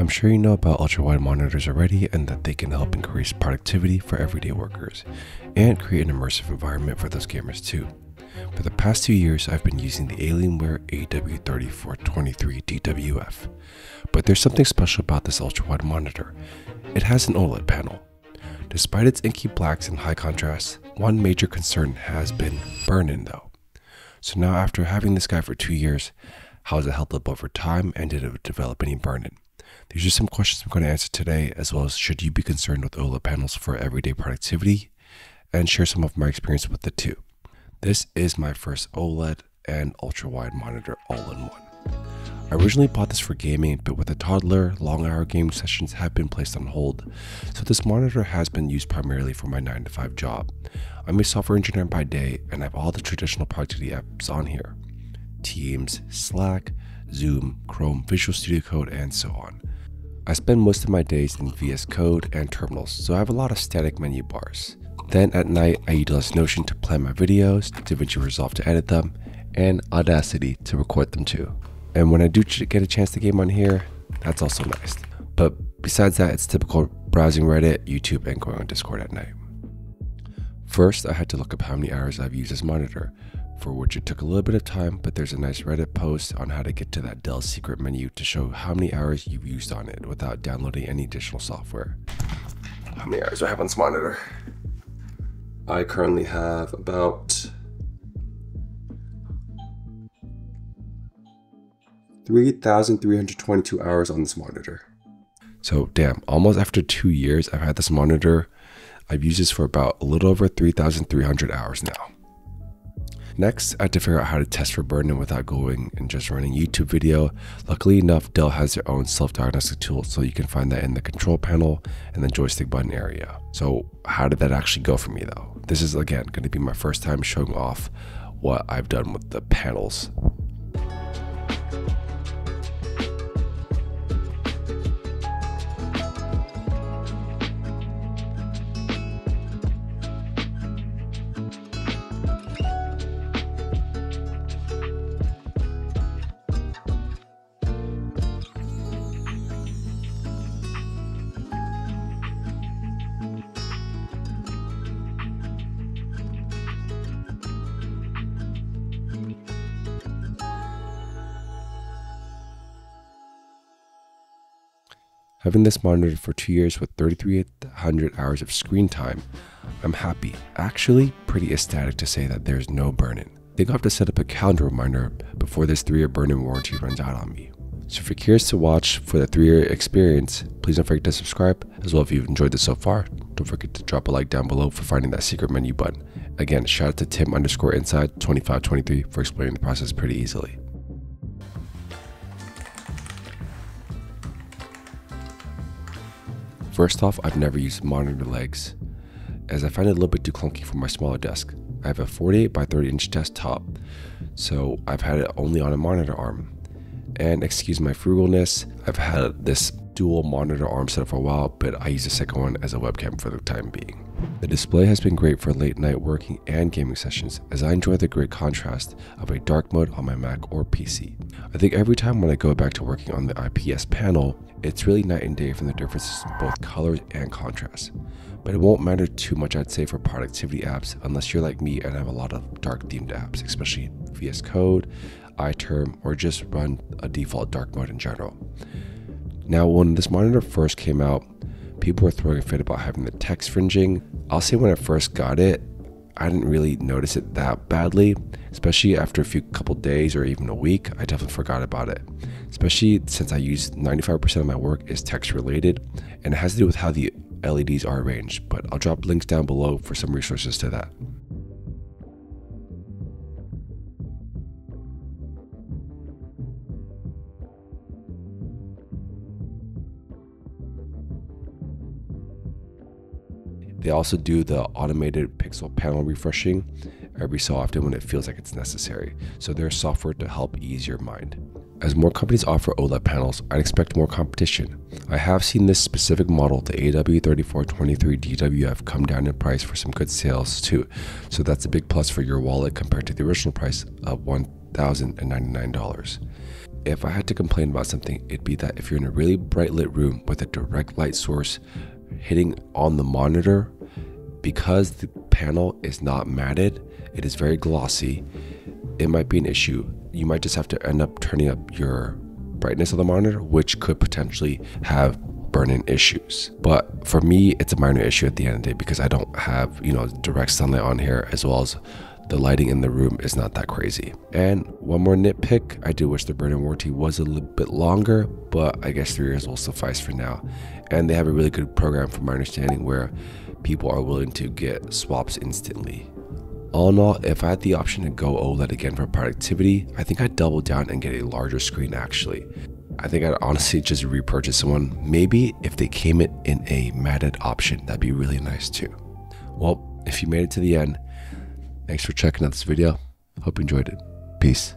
I'm sure you know about ultra-wide monitors already and that they can help increase productivity for everyday workers and create an immersive environment for those gamers too. For the past 2 years, I've been using the Alienware AW3423DWF, but there's something special about this ultra-wide monitor. It has an OLED panel. Despite its inky blacks and high contrast, one major concern has been burn-in though. So now after having this guy for 2 years, how has it held up over time and did it develop any burn-in? These are some questions I'm going to answer today, as well as should you be concerned with OLED panels for everyday productivity, and share some of my experience with the two. This is my first OLED and ultra-wide monitor all-in-one. I originally bought this for gaming, but with a toddler, long-hour gaming sessions have been placed on hold, so this monitor has been used primarily for my 9-to-5 job. I'm a software engineer by day, and I have all the traditional productivity apps on here. Teams, Slack, Zoom, Chrome, Visual Studio Code, and so on. I spend most of my days in VS Code and terminals, so I have a lot of static menu bars. Then at night, I utilize Notion to plan my videos, DaVinci Resolve to edit them, and Audacity to record them too. And when I do get a chance to game on here, that's also nice. But besides that, it's typical browsing Reddit, YouTube, and going on Discord at night. First, I had to look up how many hours I've used this monitor, for which it took a little bit of time, but there's a nice Reddit post on how to get to that Dell secret menu to show how many hours you've used on it without downloading any additional software. How many hours do I have on this monitor? I currently have about 3,322 hours on this monitor. So damn, almost after 2 years I've had this monitor, I've used this for about a little over 3,300 hours now. Next, I had to figure out how to test for burn-in without going and just running YouTube video. Luckily enough, Dell has their own self-diagnostic tool, so you can find that in the control panel and the joystick button area. So how did that actually go for me though? This is again going to be my first time showing off what I've done with the panels. Having this monitor for 2 years with 3,300 hours of screen time, I'm happy, actually pretty ecstatic to say that there's no burn-in. I think I'll have to set up a calendar reminder before this 3-year burn-in warranty runs out on me. So if you're curious to watch for the 3-year experience, please don't forget to subscribe. As well, if you've enjoyed this so far, don't forget to drop a like down below for finding that secret menu button. Again, shout out to Tim_inside2523 for explaining the process pretty easily. First off, I've never used monitor legs, as I find it a little bit too clunky for my smaller desk. I have a 48 by 30 inch desktop, so I've had it only on a monitor arm. And excuse my frugalness, I've had this dual monitor arm set up for a while, but I use the second one as a webcam for the time being. The display has been great for late night working and gaming sessions, as I enjoy the great contrast of a dark mode on my Mac or PC. I think every time when I go back to working on the IPS panel, it's really night and day from the differences in both colors and contrast. But it won't matter too much, I'd say, for productivity apps, unless you're like me and have a lot of dark themed apps, especially VS Code, iTerm, or just run a default dark mode in general. Now, when this monitor first came out, people were throwing a fit about having the text fringing. I'll say when I first got it, I didn't really notice it that badly, especially after a couple days or even a week. I definitely forgot about it, especially since I use 95% of my work is text related, and it has to do with how the LEDs are arranged, but I'll drop links down below for some resources to that. They also do the automated pixel panel refreshing every so often when it feels like it's necessary, so there's software to help ease your mind. As more companies offer OLED panels, I'd expect more competition. I have seen this specific model, the AW3423DWF, come down in price for some good sales too, so that's a big plus for your wallet compared to the original price of $1,099. If I had to complain about something, it'd be that if you're in a really bright lit room with a direct light source hitting on the monitor, because the panel is not matted, it is very glossy, it might be an issue. You might just have to end up turning up your brightness of the monitor, which could potentially have burn-in issues. But for me, it's a minor issue at the end of the day because I don't have, you know, direct sunlight on here, as well as the lighting in the room is not that crazy. And one more nitpick, I do wish the burn-in warranty was a little bit longer, but I guess 3 years will suffice for now. And they have a really good program from my understanding where people are willing to get swaps instantly. All in all, if I had the option to go OLED again for productivity, I think I'd double down and get a larger screen actually. I think I'd honestly just repurchase one. Maybe if they came it in a matted option, that'd be really nice too. Well, if you made it to the end, thanks for checking out this video. Hope you enjoyed it. Peace.